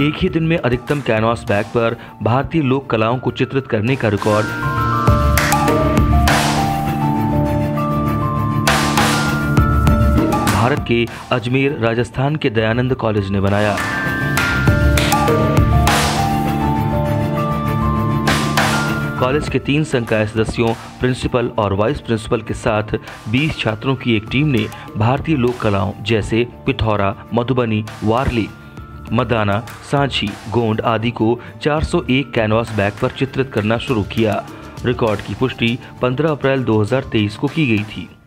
एक ही दिन में अधिकतम कैनवास बैग पर भारतीय लोक कलाओं को चित्रित करने का रिकॉर्ड भारत के अजमेर राजस्थान के दयानंद कॉलेज ने बनाया। कॉलेज के 3 संकाय सदस्यों, प्रिंसिपल और वाइस प्रिंसिपल के साथ 20 छात्रों की एक टीम ने भारतीय लोक कलाओं जैसे पिथौरा, मधुबनी, वारली, मदाना, सांझी, गोंड आदि को 401 कैनवास बैग पर चित्रित करना शुरू किया। रिकॉर्ड की पुष्टि 15 अप्रैल 2023 को की गई थी।